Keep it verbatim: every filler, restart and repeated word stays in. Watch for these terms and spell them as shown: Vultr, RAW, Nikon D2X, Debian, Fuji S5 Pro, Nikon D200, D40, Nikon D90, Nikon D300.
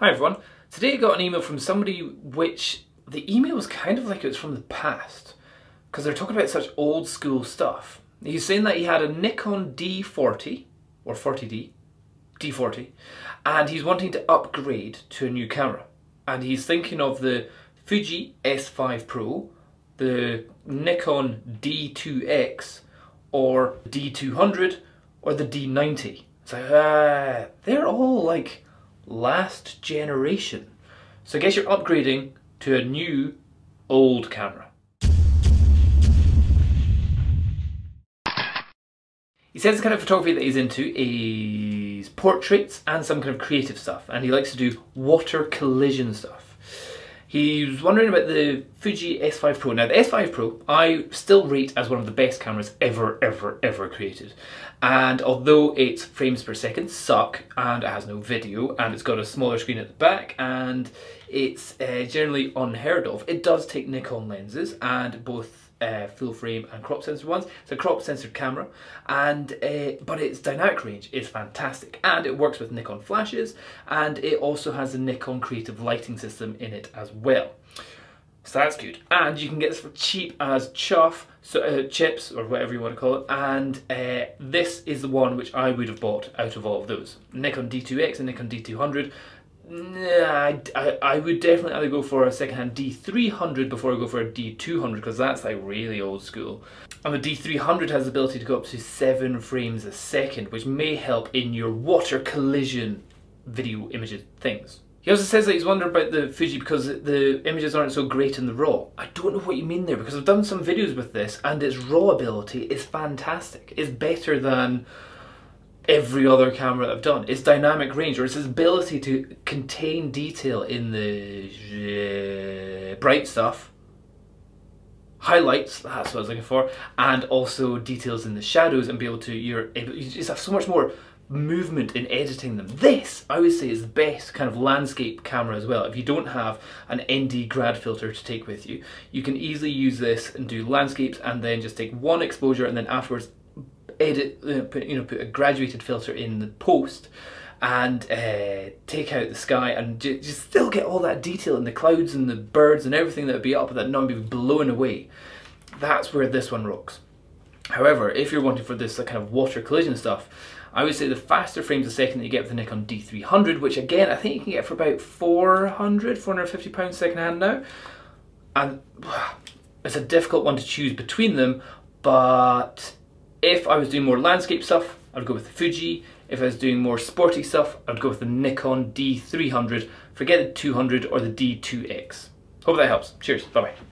Hi everyone, today I got an email from somebody which the email was kind of like it was from the past because they're talking about such old school stuff. He's saying that he had a Nikon D forty or forty D, D forty, and he's wanting to upgrade to a new camera. And he's thinking of the Fuji S five Pro, the Nikon D two X or D two hundred or the D ninety. It's like, ah, they're all like last generation. So I guess you're upgrading to a new old camera. He says the kind of photography that he's into is portraits and some kind of creative stuff, and he likes to do water collision stuff. He's wondering about the Fuji S five Pro. Now the S five Pro I still rate as one of the best cameras ever ever ever created, and although its frames per second suck and it has no video and it's got a smaller screen at the back and it's uh, generally unheard of, it does take Nikon lenses and both Uh, full frame and crop sensor ones. It's a crop sensor camera, and uh, but its dynamic range is fantastic, and it works with Nikon flashes, and it also has a Nikon creative lighting system in it as well. So that's good, and you can get this for cheap as chuff, so uh, chips or whatever you want to call it. And uh, this is the one which I would have bought out of all of those. Nikon D two X and Nikon D two hundred. Nah, I, I would definitely either go for a secondhand D three hundred before I go for a D two hundred, because that's like really old school. And the D three hundred has the ability to go up to seven frames a second, which may help in your water collision video images things. He also says that he's wondering about the Fuji because the images aren't so great in the RAW. I don't know what you mean there, because I've done some videos with this and its RAW ability is fantastic. It's better than every other camera that I've done. Its dynamic range, or its ability to contain detail in the bright stuff, highlights, that's what I was looking for, and also details in the shadows, and be able to, you're able, you just have so much more movement in editing them. This, I would say, is the best kind of landscape camera as well. If you don't have an N D grad filter to take with you, you can easily use this and do landscapes, and then just take one exposure, and then afterwards edit, uh, put, you know, put a graduated filter in the post, and uh, take out the sky, and ju just still get all that detail in the clouds and the birds and everything that would be up that not be blown away. That's where this one rocks. However, if you're wanting for this like, kind of water collision stuff, I would say the faster frames a second that you get with the Nikon D three hundred, which again I think you can get for about four hundred, four hundred fifty pounds secondhand now, and uh, it's a difficult one to choose between them. But if I was doing more landscape stuff, I'd go with the Fuji. If I was doing more sporty stuff, I'd go with the Nikon D three hundred. Forget the two hundred or the D two X. Hope that helps. Cheers, bye bye.